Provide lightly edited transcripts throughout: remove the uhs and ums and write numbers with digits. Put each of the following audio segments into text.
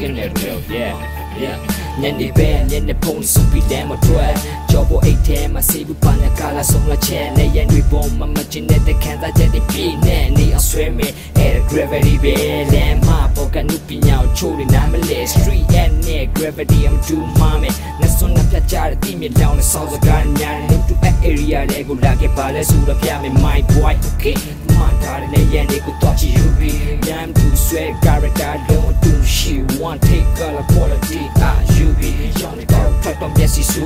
cái này real, yeah, yeah. Nhân đi về, nhân đi bông sung bị đen mà đuôi. Cho bộ ấy thế mà si bu pan là cả là sông là che. Này anh đi bông mà mất chân này để khán giả chơi đi pin nè. Này anh swim me, air gravity về. Làm ha, bỏ cả nụ pin nhau trôi đi nam lệ. Street and air gravity I'm too mame. Nè sông nắp ra chả đi miệt đào nè sau giờ gan nhàn. Ném tụ ác area để gù la cái bà lê sura pia me my boy, okay. I'm too sweet, I don't do shit. One take all the quality, you be young, girl, type of yes, it's you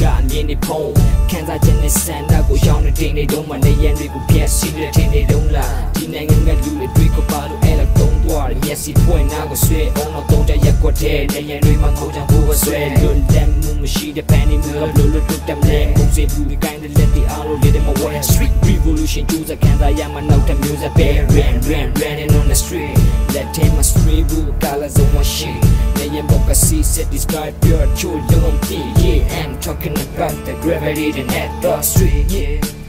got me in the pole. Can't I understand? I go young, the thing they don't want, they end up with yes, the thing they don't like. Didn't I get you a drink of bottle and I don't want yes, it's point. I go sweat on a don't that you got there. They ain't my coach and who was sweat. Don't damn moon machine, the penny mill, look at them leg. Don't say blue, the kind of let the arrow get them away. Street revolution, choose a can't I am an out and use a bear, ran on the street. Let him a street blue colors on my sheet. They ain't boca see, set this guy pure, true, young, yeah. I'm talking about the gravity that had the street, yeah.